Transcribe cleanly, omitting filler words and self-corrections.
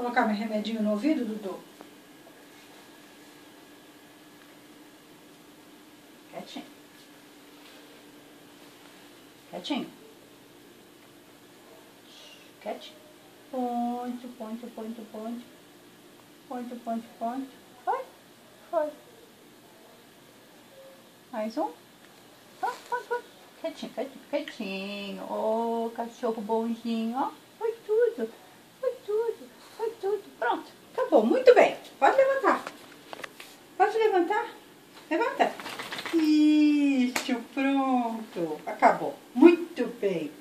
Colocar meu remedinho no ouvido, Dudu? Quietinho. Quietinho. Quietinho. Ponte, ponte, ponte, ponte. Ponte, ponte, ponte. Foi? Foi. Mais um. Foi, foi, foi. Quietinho, quietinho, quietinho. Ô, oh, cachorro bonzinho, ó. Foi tudo. Foi tudo. Foi tudo. Pronto. Acabou. Muito bem. Pode levantar. Pode levantar? Levanta. Isso. Pronto. Acabou. Muito bem.